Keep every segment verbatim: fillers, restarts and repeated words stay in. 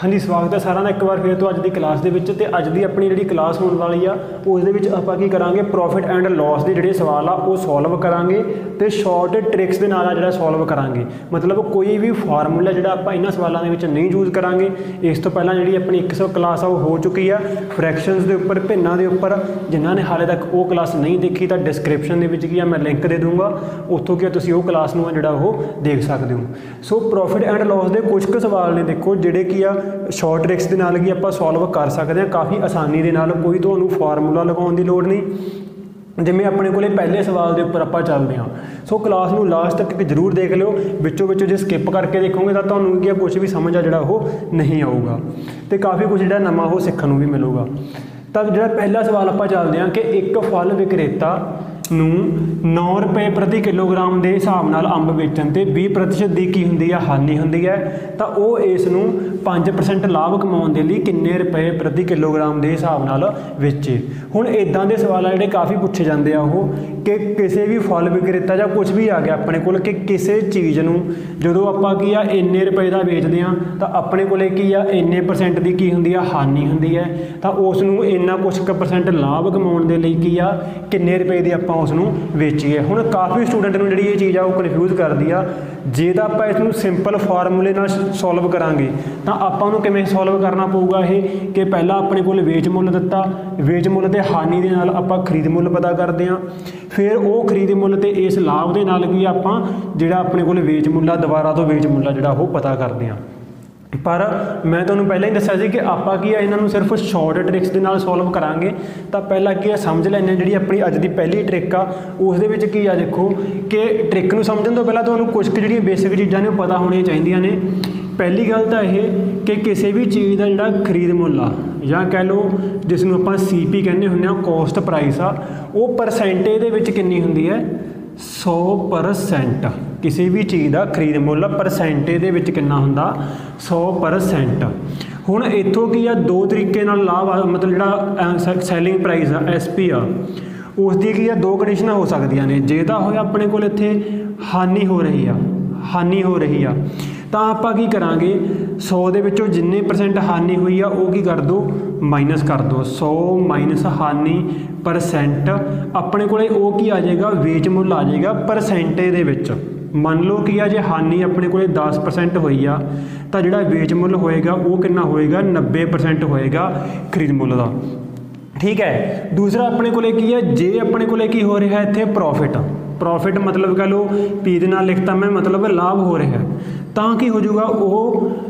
हाँ जी, स्वागत है सारा ने एक बार फिर तो अज की क्लास के विच। ते अज की अपनी जी क्लास होने वाली आ उस आप की करा प्रॉफिट एंड लॉस के जोड़े सवाल आ वो सॉल्व करा, तो शॉर्ट ट्रिक्स के नाल जो सॉल्व करा, मतलब कोई भी फार्मूला जो आप इन सवालों के नहीं यूज़ करा। इस तो पहला जी अपनी एक सौ क्लास आ हो चुकी आ फ्रैक्शनस के उपर, भिन्ना के उपर। जिन्होंने हाले तक वो क्लास नहीं देखी तो डिस्क्रिप्शन के मैं लिंक दे दूँगा, उतों की वो क्लास में जोड़ा वो देख सकते हो। सो प्रॉफिट एंड लॉस के कुछ कु सवाल ने देखो जोड़े कि आ शॉर्ट ट्रिक्स के नाल भी आप सॉल्व कर सकते हैं काफ़ी आसानी के नाल, कोई तो फार्मूला लगाउण दी लोड़ नहीं। जिमें अपने को पहले सवाल के उपर आप चलते हाँ। सो क्लास में लास्ट तक जरूर देख लियो, विचों विचों जो स्किप करके देखोगे तो तुम्हें क्या कुछ भी समझ आ जो वो नहीं आऊगा, तो काफ़ी कुछ जो नवा वो सीखने भी मिलेगा। तब जो पहला सवाल आप चलते हैं कि एक फल विक्रेता नौ रुपए प्रति किलोग्राम के हिसाब नाल अंब बेचन ते बीस प्रतिशत की की हुंदी है हानि हुंदी है, तो वह इस पाँच परसेंट लाभ कमाउण दे लई किन्ने रुपए प्रति किलोग्राम के हिसाब नाल वेचे। हुण इदां दे सवाल आ जिहड़े काफ़ी पूछे जाते हैं वो कि किसी भी फल विक्रेता या कुछ भी आ गया अपने कोल कि किसी चीज़ नूं जदों आपां की आ इन्ने रुपए का बेचते हैं तो अपने कोल की आ इन्ने परसेंट की की हुंदी है हानि हुंदी है, तो उस नूं इन्ना कुछ क परसेंट लाभ कमाउण दे लई की आ किन्ने रुपए दी आपां उसनूं वेचीए। हुण काफ़ी स्टूडेंट नूं जिहड़ी ये चीज़ आ वो कन्फ्यूज़ करदी आ। जे तां आपां इसनूं सिंपल फार्मूले नाल सॉल्व करांगे तो आपां नूं किवें सॉल्व करना पऊगा ये कि पहला अपने कोल वेच मुल दित्ता, वेच मुल ते हानि दे नाल आपां खरीद मुल पता करदे हां, फिर वो खरीद मुल ते इस लाभ दे नाल भी आपां जिहड़ा अपने कोल वेच मुल दुबारा तो वेच मुल जिहड़ा वो पता करदे हां। पर मैं तुम्हें पहले ही दस्सिया सी कि आपां की इन्हां नूं सिर्फ शॉर्ट ट्रिक्स के नाल सॉल्व करांगे। तो पहला की समझ लैंदे जिहड़ी अपनी अज की पहली ट्रिक आ उस दे विच की आ देखो कि ट्रिक नूं समझण तों पहलां तुहानूं कुछ कु जिहड़ियां बेसिक चीज़ां ने पता होणियां चाहीदियां ने। पहली गल तां इह कि किसी भी चीज़ का जिहड़ा खरीद मुल आ या कह लो जिसनूं आपां सी पी कहने हुंदे आ कोस्ट प्राइस आ वो परसेंटेज दे विच किन्नी हुंदी है सौ परसेंट। किसी भी चीज़ का खरीद मुल परसेंटेज दे विच कितना हुंदा सौ परसेंट। हुण इत्थों की आ दो तरीके नाल लाभ मतलब जिहड़ा सैलिंग प्राइस आ एस पी आ उसकी की आ दो कंडीशन हो सकदियां ने। जे तां होया अपने कोल इत्थे हानि हो रही आ हानि हो रही आ तां आपां की करांगे सौ दे विचों जिन्ने परसेंट हानि हुई आ वो की कर दो माइनस कर दो, सौ माइनस हानि परसेंट। अपने कोल वो की आ जाएगा वेच मुल आ जाएगा परसेंटेज दे विच। मान लो कि जे हानि अपने को दस परसेंट हुई आ तो जोड़ा वेच मुल होएगा वो कितना होएगा नब्बे परसेंट होएगा खरीद मुल का, ठीक है। दूसरा अपने को की है जे अपने को की हो रहा है इतने प्रॉफिट, प्रॉफिट मतलब कह लो पी दे नाल लिखता मैं मतलब लाभ हो रहा है, तो की हो जाऊगा वो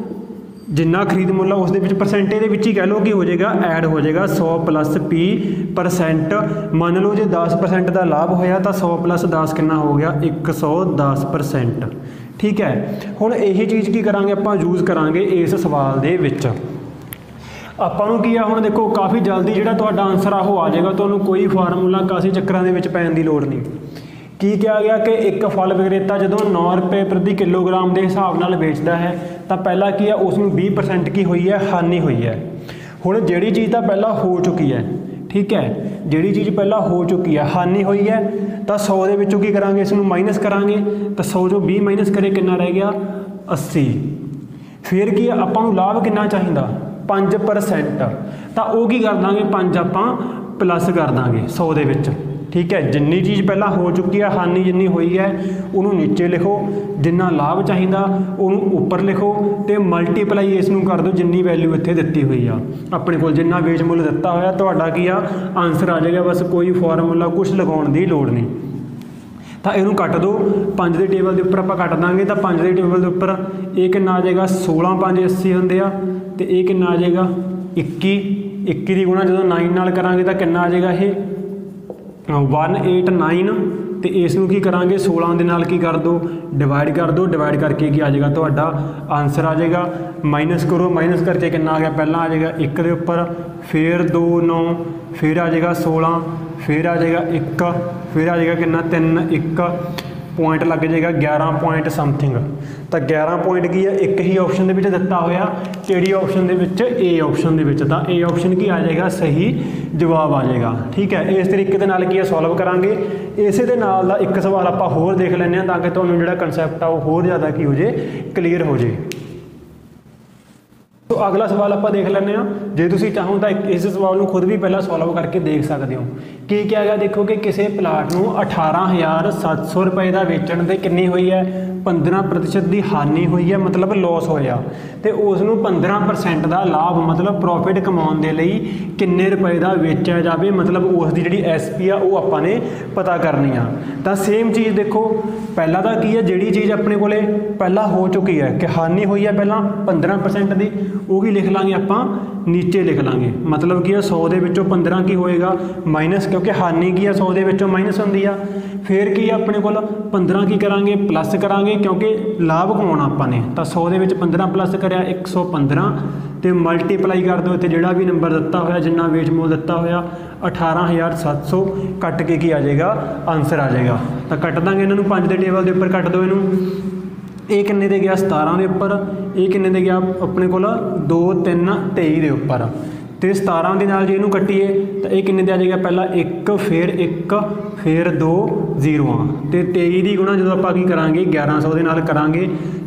जिन्ना खरीद मुल उस परसेंटेज के कह लो कि हो जाएगा ऐड हो जाएगा सौ प्लस पी परसेंट। मान लो जो दस परसेंट का लाभ होया तो सौ प्लस दस कितना हो गया एक सौ दस परसेंट, ठीक है। हुण यही चीज़ की करांगे आपां यूज़ करांगे इस सवाल दे विच। आपां नूं की आ हुण देखो काफ़ी जल्दी जिहड़ा तुहाडा आंसर आ आ जाएगा, तुहानूं कोई फार्मूला कासे चक्करां दे विच पैण दी लोड़ नहीं। की कहा गया कि एक फल विक्रेता जो नौ रुपए प्रति किलोग्राम के हिसाब नाल बेचता है तो पहला की है उसमें बीस परसेंट की हुई है हानि हुई है। हुण जिहड़ी चीज़ तो पहला हो चुकी है, ठीक है, जिहड़ी चीज़ पहला हो चुकी है हानि हुई है तो सौ दे विचों की करांगे इसनूं माइनस करांगे तो सौ जो बीस माइनस करे कितना रह गया अस्सी। फिर की आपां नूं लाभ कितना चाहीदा पाँच परसेंट, तो वो की कर दांगे पाँच आपां प्लस कर दांगे सौ दे विच, ठीक है। जिन्नी चीज़ पहला हो चुकी है हानि जिन्नी हुई है उन्होंने नीचे लिखो, जिन्ना लाभ चाहिदा उन्होंने उपर लिखो तो मल्टीप्लाई इसनूं कर दो जिन्नी वैल्यू इत्थे दित्ती हुई आ अपने को जिन्ना वेच मुल दिता होया तुहाडा की आ आंसर आ जाएगा। बस कोई फार्मूला कुछ लगाउण दी लोड़ नहीं। तो इहनूं कट दो पाँच दे टेबल के उपर आपां कट दांगे तो पाँच दे टेबल के उपर एक कितना आ जाएगा सोलह पाँच अस्सी हुंदे आ ते इह कितना आ जाएगा इक्की, इक्की दी गुणा जदों नाइन नाल करांगे तो कितना आ जाएगा ये वन एट नाइन तो इसनों की करा सोलह के नाल की कर दो डिवाइड कर दो, डिवाइड करके की आ जाएगा तो आंसर आ जाएगा माइनस करो माइनस करके कितना आ गया पहला आ जाएगा एक के उपर फिर दो नौ फिर आ जाएगा सोलह फिर आ जाएगा एक फिर आ जाएगा कितना तीन एक पॉइंट लग जाएगा ग्यारह पॉइंट समथिंग। तो ग्यारह पॉइंट की है एक ही ऑप्शन के दिता होया केड़ी ऑप्शन के ए ऑप्शन के ए ऑप्शन की आ जाएगा सही जवाब आ जाएगा, ठीक है। इस तरीके नाल की सॉल्व करांगे। इसे दे नाल दा एक सवाल आपां होर देख लैंदे तां कि तुहानूं जिहड़ा कंसैप्ट आ होर ज़्यादा की हो जाए क्लीयर हो जाए। तो अगला सवाल आप देख लें जो तुम चाहो तो इस सवाल को खुद भी पहला सॉल्व करके देख सकते हो कि क्या है। देखो कि किसी प्लाट को अठारह हज़ार सत्त सौ रुपए का वेचण से कितनी हुई है पंद्रह प्रतिशत की हानि हुई है मतलब लॉस होया तो उसनों पंद्रह परसेंट का लाभ मतलब प्रॉफिट कमाने के लिए किन्ने रुपए का वेचा जाए मतलब उसकी जी एस पी आ वो आपने पता करनी आ। तो सेम चीज़ देखो पहला तो की है जी चीज़ अपने को पहला हो चुकी है कि हानि हुई है पहला पंद्रह परसेंट की वो भी लिख लाँगे आप नीचे लिख लाँगे मतलब की है सौ के विचों पंद्रह की होएगा माइनस क्योंकि हानि की है सौ के विचों माइनस होंगी आ फिर की अपने को पंद्रह की करा प्लस करा क्योंकि लाभ कमाना आपने तो सौ के पंद्रह प्लस कराया एक सौ पंद्रह तो मल्टीप्लाई कर दो तो जोड़ा भी नंबर दिता होया जिन्ना वेट मोल दिता होया अठारह हज़ार सत्त सौ कट के की आ जाएगा आंसर आ जाएगा। तो कट देंगे इन्हों पाँच के टेबल के उपर कट दो इनू ये किन्ने दे गया सतारह के उपर ये किन्ने दे गया अपने को दो तीन तेई के उपर तो सतारह के नाल जे इनू कट्टीए तो यह किन्ने दे आ जाएगा पहला एक फिर एक फिर दो जीरो तो तेई की गुणा जो आप करा ग्यारह सौ के करा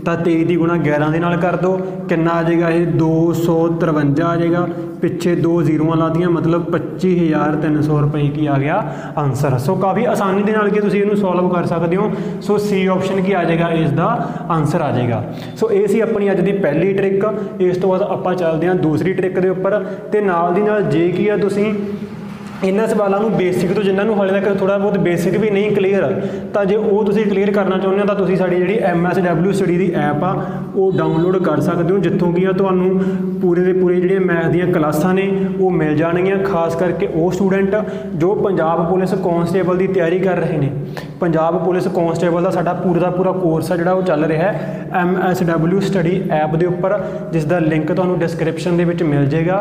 तो तेई की गुणा ग्यारह के कर दो कि आ जाएगा ये दो सौ तिरवंजा आ जाएगा पिछे दो जीरो ला दियाँ मतलब पच्ची हज़ार तीन सौ रुपये की आ गया आंसर। सो काफ़ी आसानी के नाल तुसीं इनू सॉल्व कर सकते हो। सो सी ऑप्शन की आ जाएगा इसका आंसर आ जाएगा। सो ये सी अपनी अज की पहली ट्रिक। इस तो बाद आपां चलदे हां दूसरी ट्रिक के उपर ते नाल दी नाल जे की आ तुसीं इन्होंने सवालों को बेसिक तो जिन्होंने हाले तक थोड़ा बहुत बेसिक भी नहीं क्लीयर तो जो वो तुसीं क्लीयर करना चाहते हो तो तुसीं साडी जिहड़ी एम एस डबल्यू स्टडी की ऐप आ वो डाउनलोड कर सकते हो जितों की तुहानूं पूरे के पूरे जिहड़े मैथ दी क्लासां ने वो मिल जाणगियां खास करके वो स्टूडेंट जो पंजाब पुलिस कॉन्स्टेबल की तैयारी कर रहे हैं। पंजाब पुलिस कॉन्स्टेबल का साडा पूरा पूरा कोर्स है जिहड़ा वो चल रहा है M S W study app के उपर जिसका लिंक तुहानूं डिस्क्रिप्शन दे विच मिल जाएगा।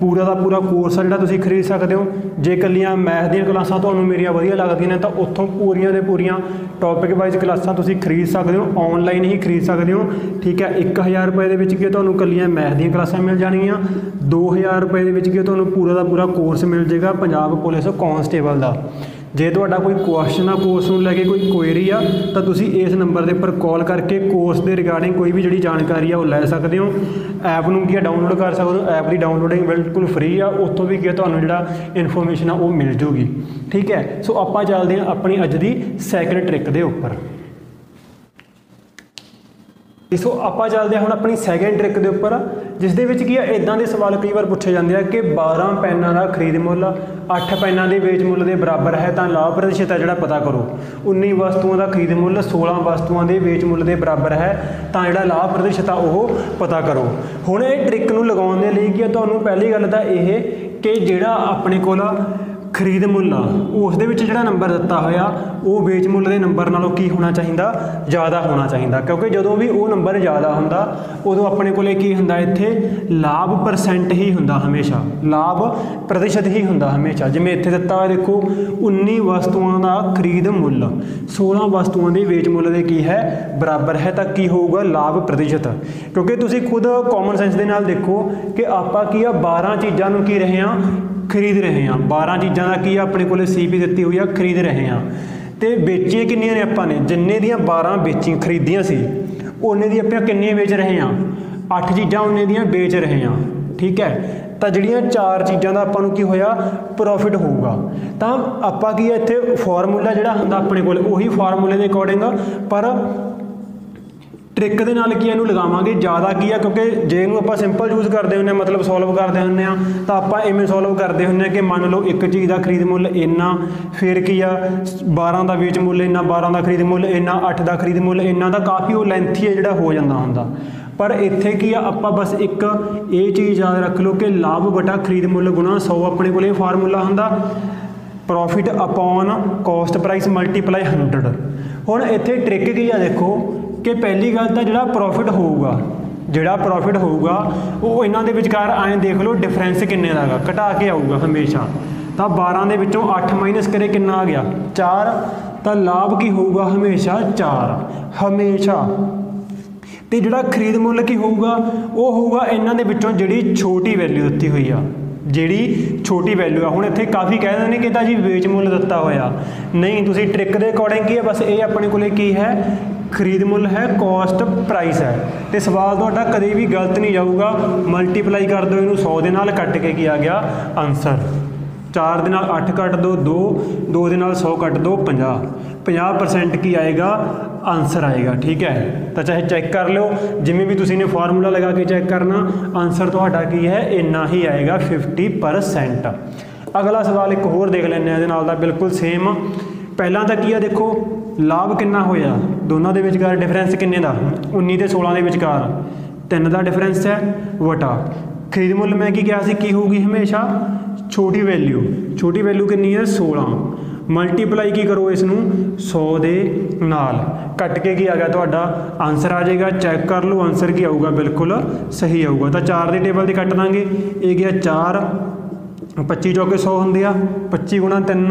पूरा का पूरा कोर्स है जिहड़ा तुसीं खरीद सकते हो। जे कलियां मैथ दी क्लासां तुहानूं मेरियां वधिया लगदियां ने तो उत्थों पूरियां दे पूरियां टॉपिक वाइज क्लासां तुसीं खरीद सकदे हो ऑनलाइन ही खरीद सकदे हो ठीक है। एक हज़ार रुपए दे विच कि तुहानूं कलियां मैथ दी क्लासां मिल जाणगीਆਂ। दो हज़ार रुपए दे विच कि तुहानूं पूरा दा पूरा कोर्स मिल जाएगा पंजाब पुलिस कॉन्स्टेबल का। जे तुहाडा कोई क्वेश्चन आ कोर्स नूं लैके कोई क्वेरी आ तो तुसीं इस नंबर दे उपर कॉल करके कोर्स दे रिगार्डिंग कोई भी जिहड़ी जानकारी आ वो लै सकदे हो। ऐप नूं की डाउनलोड कर सकदे हो। ऐप की डाउनलोडिंग बिल्कुल फ्री आ उत्थों भी क्या तुहानूं जिहड़ा इनफॉर्मेशन आ वो मिल जूगी ठीक है। सो आपां चलदे हां अपनी अज दी सैकंड ट्रिक दे उपर। सो आपां चलदे हुण अपनी सैकेंड ट्रिक के उपर जिस दे विच की है इदां दे सवाल कई बार पूछे जाते हैं कि बारह पेना का खरीद मुल अठ पेना के बेच मुल के बराबर है तो लाभ प्रतिशत है जोड़ा पता करो। उन्नी वस्तुओं का खरीद मुल सोलह वस्तुओं के बेच मुल के बराबर है तो जोड़ा लाभ प्रतिशत है वह पता करो। हुण इह ट्रिक नूं लगाउण दे लई कि तुहानूं पहली गल तां इह कि जिहड़ा अपने कोल खरीद मुल आ उस दे विच जिहड़ा नंबर दिता होया वो बेच मुल के नंबर नालों की होना चाहिए ज़्यादा होना चाहिए क्योंकि जो भी वो नंबर ज़्यादा होंदा उदों अपने कोले की हुंदा इत्थे लाभ परसेंट ही होंदा हमेशा लाभ प्रतिशत ही होंदा हमेशा। जिवें इत्थे दिता है देखो उन्नी वस्तुओं का खरीद मुल सोलह वस्तुओं के बेच मुल के की है बराबर है तो की होगा लाभ प्रतिशत क्योंकि तुसीं खुद कॉमन सेंस दे नाल देखो कि आपां की आ बारह चीज़ां नूं की रहे आ खरीद रहे हैं। बारह चीज़ों का की अपने को सी पी दी हुई है खरीद रहे हैं तो बेचिया कि आपां ने जिन्ने दियाँ बारह बेची खरीदिया सी उन्ने दी आपां किन्नियां बेच रहे हैं अठ चीज़ां उन्ने दियाँ बेच रहे हैं ठीक है। तो जिहड़ियां चार चीज़ों का आपां नूं की होया प्रॉफिट होगा तो आपां की इत्थे फॉर्मूला जिहड़ा हुंदा अपने कोल उही फॉर्मूले के अकॉर्डिंग पर ट्रिक दे नाल की इहनूं लगावांगे ज़्यादा की है क्योंकि जे इहनूं आपां सिंपल यूज़ करते हुन्ने मतलब सॉल्व करते हुन्ने आ तो आपां इवें सॉल्व करते हुन्ने कि मान लो एक चीज़ का खरीद मुल इन्ना फिर की आ बारह का बेच मुल इन्ना बारह का खरीद मुल इन्ना अठ का खरीद मुल इन्ना तो काफ़ी वो लेंथी है जिहड़ा हो जाता हुंदा पर इत्थे की आपां बस एक ये चीज़ याद रख लो कि लाभ बटा खरीद मुल गुणा सौ अपने कोल फार्मूला हुंदा profit upon cost price multiply hundred. हुण इत्थे ट्रिक की आ देखो कि पहली गल तो जिहड़ा प्रॉफिट होगा जिहड़ा प्रॉफिट होगा वो इन्हां दे विचकार आएँ देख लो डिफरेंस किन्ने दा गा घटा के आऊगा हमेशा तो बारह दे विचों अठ माइनस करे किन्ना आ गया चार तो लाभ की होगा हमेशा चार हमेशा तो जिहड़ा खरीद मुल की होगा वो होगा इन्हां दे विचों जिहड़ी छोटी वैल्यू दित्ती हुई आ जिहड़ी छोटी वैल्यू आ। हुण इत्थे काफ़ी कह देने कि तां जी बेच मुल दित्ता होया नहीं तुसीं ट्रिक दे अकॉर्डिंग की है बस ये अपने कोल की है खरीद मुल है, कॉस्ट प्राइस है। तो सवाल तो कभी भी गलत नहीं जाऊगा, मल्टीप्लाई कर दो इनू सौ के कट के की आ गया आंसर। चार दे नाल अठ कट दो, दो दो दे नाल सौ कट दो, पचास पचास परसेंट की आएगा आंसर आएगा। ठीक है, तो चाहे चैक कर लो जिमें भी तुसी ने फार्मूला लगा के चैक करना, आंसर तो हटा की है इन्ना ही आएगा फिफ्टी परसेंट। अगला सवाल एक होर देख लेने दे नाल दा बिल्कुल सेम। पहला तो की है देखो लाभ किन्ना होया, दोनों के विचकार डिफरेंस किन्ने दा उन्नी ते सोलह के विचकार तीन का डिफरेंस है वटा खरीद मुल। मैं की कहा कि होगी हमेशा छोटी वैल्यू, छोटी वैल्यू कितनी है सोलह, मल्टीप्लाई की करो इसनू सौ दे नाल कट के की आ गया तुहाडा आंसर आ जाएगा। चैक कर लो आंसर की आऊगा बिल्कुल सही आऊगा। तो चार दे टेबल से कट देंगे, ये गया चार, पच्ची चौके सौ होंगे आ, पच्ची गुणा तीन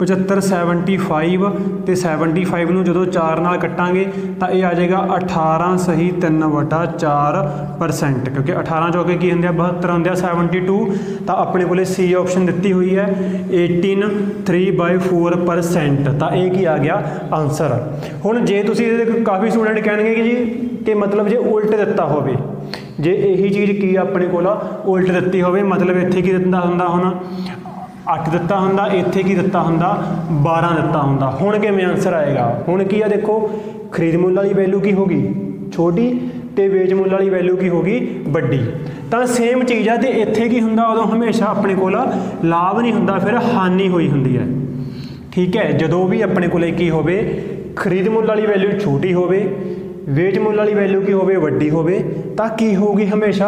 पचहत्तर सैवनटी फाइव, तो सैवनटी फाइव में जो चार नाल कट्टांगे तो यह आ जाएगा अठारह सही तीन बटा चार परसेंट, क्योंकि अठारह चौके की होंगे बहत्तर होंगे सैवनटी टू। तो अपने को सी ऑप्शन दी हुई है eighteen three by four percent, तो यह की आ गया आंसर। हुण जे तुसीं काफ़ी स्टूडेंट कहेंगे कि जी कि मतलब जे उल्ट दिता हो, जे यही चीज़ की अपने को उल्ट दिती हो, मतलब इत्थे की दिता हुंदा होना अठ दिता हुंदा, इत्थे की दिता हुंदा बारह दिता हुंदा। हुण किवें आंसर आएगा, हुण की है देखो खरीद मुल वाली वैल्यू की होगी छोटी ते वेच मुल वाली वैल्यू की होगी बड़ी। तो सेम चीज़ है, तो इत्थे की हुंदा उदों हमेशा अपने को लाभ नहीं हुंदा, फिर हानि हुई हुंदी है। ठीक है, जदों भी अपने को की होवे खरीद मुल वाली वैल्यू छोटी होवे, वेच मुल वाली वैल्यू की होवे वड्डी होवे, तां की होगी हमेशा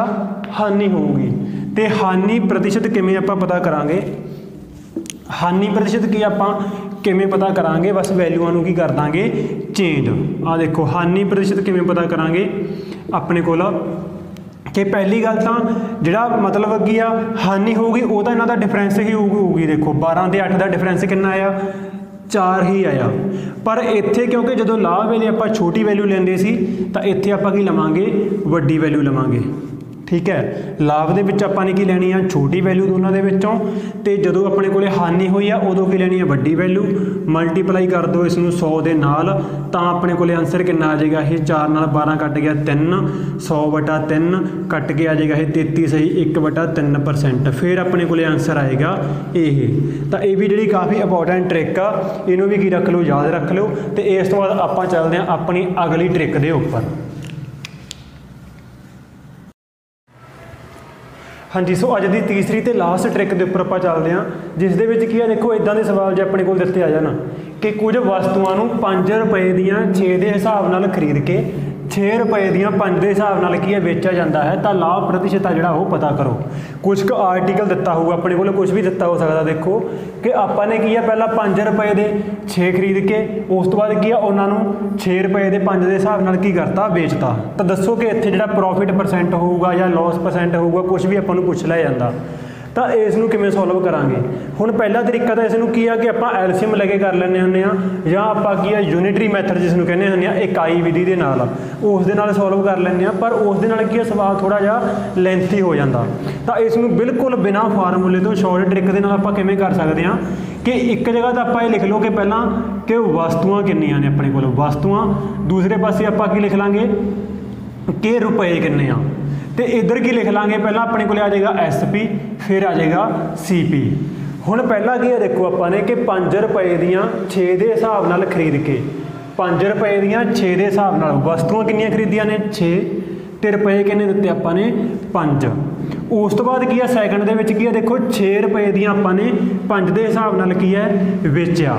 हानि होगी। तो हानि प्रतिशत किवें आपां पता करांगे, हानि प्रतिशत की आपां किवें पता करांगे, बस वैल्यूआं नूं की कर दांगे चेंज। आ देखो हानि प्रतिशत किवें पता करांगे अपने कोल कि पहली गल तो जिहड़ा मतलब की आ हानि होगी वो तो इन्हां दा डिफरेंस ही होगी। देखो बारह ते अठ का डिफरेंस कितना आया चार ही आया, पर इत्थे क्योंकि जो लाभ वेले आपां छोटी वैल्यू लेंदे सी तां इत्थे आपां की लवांगे वड्डी वैल्यू लवांगे। ठीक है, लाभ दे विच आपां ने की लैनी है छोटी वैल्यू दोनों दे विचों, ते जदों अपने कोले हानि हुई है उदों की लैनी है वड्डी वैल्यू, मल्टीप्लाई कर दो इसनूं सौ दे नाल, तां अपने कोले आंसर कितना आ जाएगा, यह चार नाल बारह कट गया तीन, सौ बटा तीन कट के आ जाएगा यह तेती सही एक बटा तीन परसेंट, फिर अपने कोले आंसर आएगा ये। तो यह भी जी काफ़ी इंपोर्टेंट ट्रिक आ, इनू भी की रख लो याद रख लो। तो इस तो बाद आपां चलदे आं अपनी अगली ट्रिक दे उपर। हाँ जी, सो अज की तीसरी तो लास्ट ट्रिक के उपर आप चलते हैं, जिस दे विच की है देखो इदा के सवाल जो अपने को दिते आ जाए ना कि कुछ वस्तुओं को पाँच रुपए दियाँ छे के हिसाब नाल खरीद के छे रुपए दियाँ पाँच के हिसाब नाल की है बेचा जाता है, तो लाभ प्रतिशत आ जिहड़ा पता करो। कुछ क आर्टिकल दिता होगा अपने को, कुछ भी दिता हो सकता। देखो कि आपां ने की है पहला पाँच रुपए के छे खरीद के, उस तो बाद की है उन्होंने छे रुपए के पाँच के हिसाब नाल की करता बेचता। तो दसो कि इत्थे जिहड़ा प्रॉफिट परसेंट होगा या लॉस परसेंट होगा, कुछ भी आपां नूं पुछ लिया जाता। तो इसनूं किवें सोल्व करांगे, हुण पहला तरीका तो इसनूं की आ कि आपां एलसीएम लैके कर लैंदे हुंदे आ, जां आपां की आ यूनिटरी मैथड जिसनूं कहने हुंदे आ इकाई विधि दे नाल उस दे नाल सोल्व कर लैंदे आ, पर उस दे नाल की सवाल थोड़ा जिहा लेंथी हो जांदा। तो इसनूं बिल्कुल बिना फार्मूले तो शॉर्ट ट्रिक दे नाल आपां किवें कर सकदे आ कि एक जगह तो आप लिख लो कि पहला कि वस्तुआं किन्नियां ने अपने कोल वस्तुआं, दूसरे पासे आपां की लिख लांगे कि रुपए किन्ने आ, तो इधर की लिख लाँगे पहला अपने को आ जाएगा एस पी, फिर आ जाएगा सी पी। हुण पहला की है देखो आपने कि पाँच रुपए दियाँ छे के हिसाब नाल खरीद के, पाँच रुपए दियाँ छे के हिसाब नाल वस्तुआं कितनी खरीदियां ने छे, तो रुपए कितने दिते आपां ने पाँच। उस तो बाद की है सैकंड दे विच की है देखो छे रुपए दियाँ आपां ने पाँच के हिसाब नाल की है वेचिया,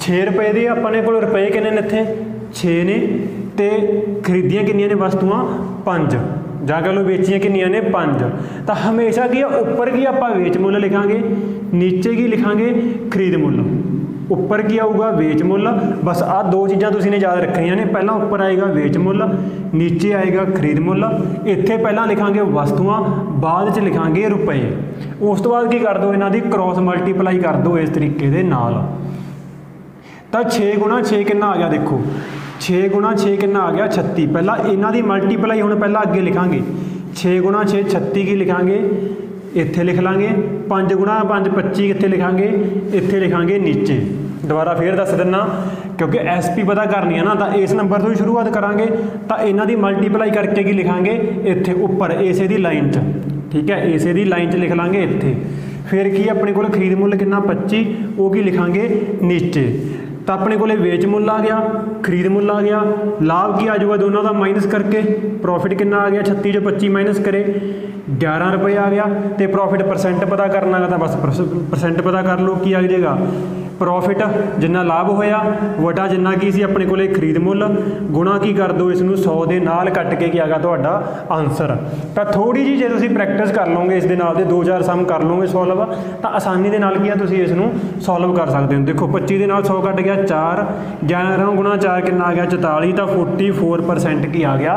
छे रुपए दे अपने को रुपए कितने ने इत्थे छे ने, तो खरीदियां कितनियां ने वस्तुआं पाँच, जा कह लो बेचिया किनिया ने पाँच। तो हमेशा की उपर की आप वेच मुल लिखांगे, नीचे की लिखांगे खरीद मुल, उपर की आऊगा वेच मुल। बस आ दो चीज़ा तुसी ने याद रखनिया ने, पहला उपर आएगा वेच मुल, नीचे आएगा खरीद मुल। इत्थे पहला लिखांगे वस्तुआं, बाद च लिखांगे रुपए। उस तो बाद की कर दो इन्हां दी क्रॉस मल्टीप्लाई कर दो इस तरीके दे नाल। तो छे गुणा छे कितना आ गया, देखो छे गुणा छे कितना आ गया छत्ती। पहला इन्हां दी मल्टीप्लाई हुण पहला अगे लिखांगे, छे गुणा छे छत्ती की लिखांगे इत्थे लिख लांगे, पाँच गुणा पाँच पच्ची इत्थे लिखांगे, इत्थे लिखांगे नीचे। दोबारा फिर दस दिना क्योंकि एस पी पता करनी है ना, तो इस नंबर तो ही शुरुआत करा तो इन्ह की मल्टीप्लाई करके की लिखा इतने उपर इसे की लाइन च, ठीक है, इसे की लाइन च लिख लाँगे इतने। फिर की अपने को खरीद मुल कि पच्ची वो की लिखा नीचे, तो अपने को वेच मुल आ गया, खरीद मुल आ गया, लाभ की आ जाऊगा दोनों का माइनस करके, प्रॉफिट कितना आ गया छत्तीस जो पच्ची माइनस करे ग्यारह रुपये आ गया। तो प्रॉफिट परसेंट पता करना है तो बस परसेंट पता कर लो कि आ जाएगा प्रॉफिट जिन्ना लाभ होया वटा जिन्ना की सी अपने कोले खरीद मुल गुणा की कर दो इसनू सौ दे नाल कट के की आ गया तुहाडा आंसर। तो थोड़ी जी जे तुसीं प्रैक्टिस कर लोगे इस दे नाल दे दो चार सम कर लोगे सोल्व तो आसानी दे नाल की आ तुसीं इसनू सोल्व कर सकते हो। देखो पच्ची दे नाल सौ कट गया चार, ग्यारह गुणा चार कितना आ गया चौताली, तो फोर्टी फोर परसेंट की आ गया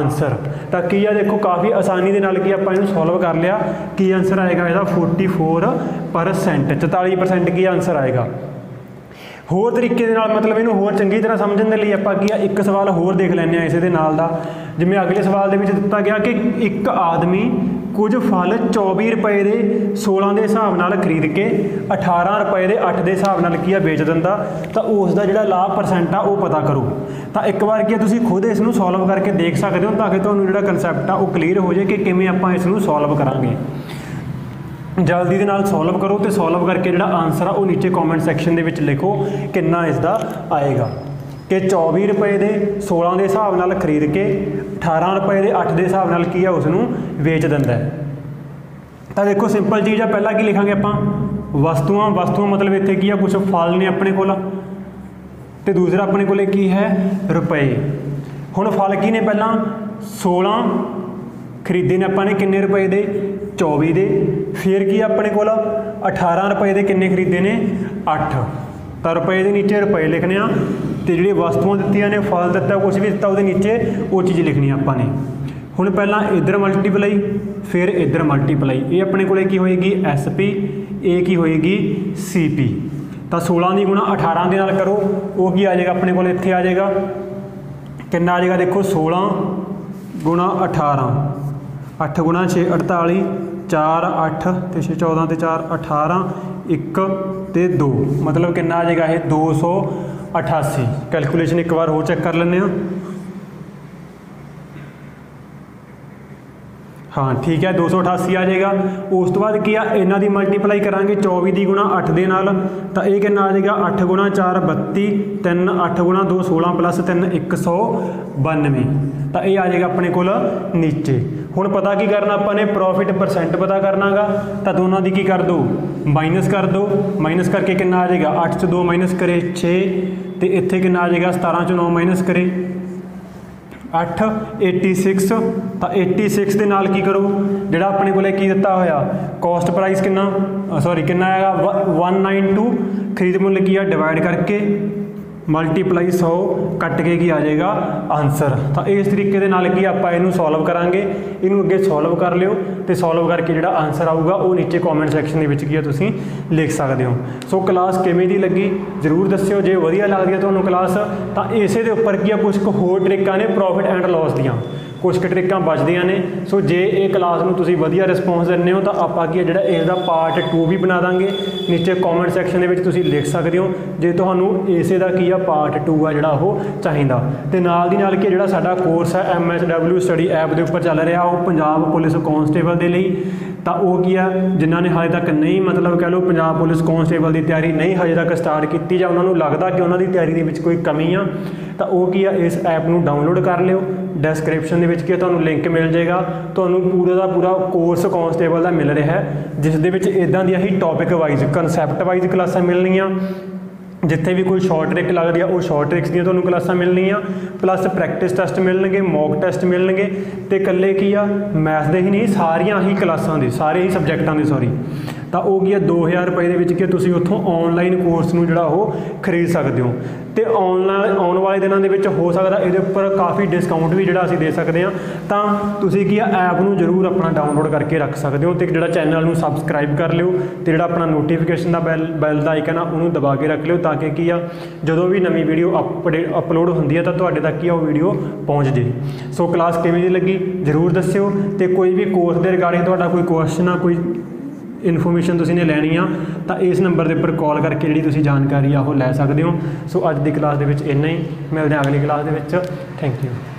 आंसर। तो की आ देखो काफ़ी आसानी दे नाल की आपां इहनू सोल्व कर लिया की आंसर आएगा इसदा फोर्टी फोर परसेंट चौताली परसेंट की आंसर आएगा। होर तरीके दे नाल मतलब इन्हूं होर चंगी तरह समझण दे लई आपां की एक सवाल होर देख लैंदे आ इस दे नाल दा। जिवें अगले सवाल दे विच दित्ता गया कि एक आदमी कुछ फल चौबी रुपए के सोलह के हिसाब नाल खरीद के अठारह रुपए के अठ के हिसाब नाल की बेच दिंदा, तो उसका जिहड़ा लाभ परसेंट आ वो पता करो। तो एक बार क्या तुसीं खुद इसनूं सोल्व करके देख सकते हो ताकि तुहानूं जिहड़ा कंसैप्ट आ वो क्लीयर हो जाए कि किवें आपां इसनूं सोल्व करांगे। जल्दी दे नाल सोल्व करो तो सोल्व करके जिहड़ा आंसर आ वो नीचे कॉमेंट सैक्शन दे विच लिखो कितना इसदा आएगा कि चौबी रुपए के सोलह के हिसाब नाल खरीद के अठारह रुपए के अठ के हिसाब नाल की है उसनूं बेच दिंदा है। तो देखो सिंपल चीज़ है, पहला की लिखांगे आपां वस्तुआं, वस्तुआं मतलब इत्थे की है कुछ फल ने अपने कोल ते दूसरा अपने कोल की है रुपए। हुण फल की ने पहलां सोलह खरीदे ने आपां ने किन्ने रुपए दे चौबी दे, फिर की अपने को अठारह रुपए के किन्ने खरीदे ने अठ, तो रुपए के नीचे रुपए लिखने तो जी वस्तुओं दित्तियां ने फल दिता कुछ भी दिता वो नीचे वो चीज़ लिखनी आपां ने। हुण पहला इधर मल्टीप्लाई फिर इधर मल्टीप्लाई ये अपने को होएगी एस पी, ए की होएगी सी पी। तो सोलह की गुणा अठारह के नाल करो वो की आ जाएगा अपने को इत्थे आ जाएगा कितना आ जाएगा देखो सोलह गुणा अठारह अठ गुणा छे अड़ताली, चार अठ तो छे चौदह तो चार अठारह एक तो दो मतलब कितना आ जाएगा ये दो सौ अठासी। कैलकुलेशन एक बार हो चेक कर लेने हाँ ठीक है दो सौ अठासी आ जाएगा। उस तो बाद क्या इन्हां दी मल्टीप्लाई करांगे चौबी की गुणा अठ दे नाल तो यह कितना आ जाएगा अठ गुणा चार बत्ती, तीन अठ गुणा दो सोलह प्लस तीन एक सौ बानवे, तो यह आ जाएगा अपने को नीचे। हुण पता की करना अपने प्रॉफिट परसेंट पता करना गा तो दोनों की की कर दो माइनस कर दो, माइनस करके कितना आ जाएगा अठ चो दो माइनस करे छे तो इत्थे कितना आ जाएगा सतारह चो नौ माइनस करे अठ एटी सिक्स, तो एटी सिक्स के नाल की करो जिहड़ा अपने कोले की दिता होया कॉस्ट प्राइस कितना सॉरी कितना आएगा वन नाइन टू खरीद मुल की डिवाइड करके मल्टीप्लाई सौ कट के की आ जाएगा आंसर। तो इस तरीके दे नाल की आपां इहनूं सोल्व करांगे, इहनूं अगे सोल्व कर लिओ तो सोल्व करके जिहड़ा आंसर आऊगा वो नीचे कॉमेंट सैक्शन दे विच की है तुसीं लिख सकदे हो। सो क्लास किवें दी लगी जरूर दस्सिओ, जे वधिया लगदी है तुहानूं क्लास तो इसे दे उपर की कुछ क होर ट्रिकां ने प्रॉफिट एंड लॉस दीआं कुछ क ट्रिकां बचदियां ने। सो जे ये क्लास नूं तुसीं वधिया रिस्पॉन्स दिंदे हो तो आपां की जिहड़ा इसदा पार्ट टू भी बना दांगे, नीचे कॉमेंट सैक्शन दे विच तुसीं लिख सकदे हो जे तुहानूं इसे दा की पार्ट टू आ जिहड़ा वो चाहिदा। ते नाल दी नाल कि जिहड़ा साडा कोर्स है M S W study app दे उपर चल रहा वो पंजाब पुलिस कॉन्स्टेबल दे लई तो वो की है जिन्होंने हाले तक नहीं मतलब कह लो पंजाब पुलिस कॉन्स्टेबल की तैयारी नहीं हजे तक स्टार्ट की जाए उन्होंने लगता कि उन्होंने तैयारी दे विच कोई कमी आ तो वो की है इस ऐप नूं डाउनलोड कर लिओ। डिस्क्रिप्शन दे विच की तुहानूं लिंक मिल जाएगा, तुहानूं पूरा का पूरा कोर्स कॉन्स्टेबल का मिल रहा है जिस दे विच इदां दी ही टॉपिक वाइज कंसैप्ट वाइज क्लासां मिलणगीआं, जिथे भी कोई शॉर्ट ट्रिक लगती है वो शॉर्ट ट्रिक्स दी तुहानूं क्लासां मिलणगीआं, प्लस प्रैक्टिस टैसट मिलणगे मॉक टैसट मिलणगे ते कल्ले की आ मैथ दे ही नहीं सारियां ही क्लासां दे सारे ही सब्जैक्टां दे सॉरी तो वो की है दो हज़ार रुपए दे विच कि तुसीं उत्थों ऑनलाइन कोर्स नूं जिहड़ा वो खरीद सकदे हो। तो ऑनलाइन आने वाले दिनों के विच हो सकता ये उपर काफ़ी डिस्काउंट भी जिहड़ा असीं दे सकते हैं, तो तुसीं की ऐप नूं जरूर अपना डाउनलोड करके रख सकते हो। तो जिहड़ा चैनल नूं सबसक्राइब कर लिओ तो जिहड़ा अपना नोटिफिकेशन का बैल बैल का आइकन आ उहनूं दबा के रख लिओ ताकि की आ जदों भी नवीं वीडियो अपडेट अपलोड होंदी है तो तुहाडे तक की वो वीडियो पहुँच जाए। सो क्लास किवें दी लगी जरूर दस्सिओ, तो कोई भी कोर्स के रिगार्डिंग तुहाडा कोई क्वेश्चन आ कोई इनफॉर्मेशन तुसीं ने लैनी आ तो इस नंबर के उपर कॉल करके जी जानकारी आ लै सकते हो। सो अज की क्लास के इन्ना ही, मिलते हैं अगली क्लास के। Thank you.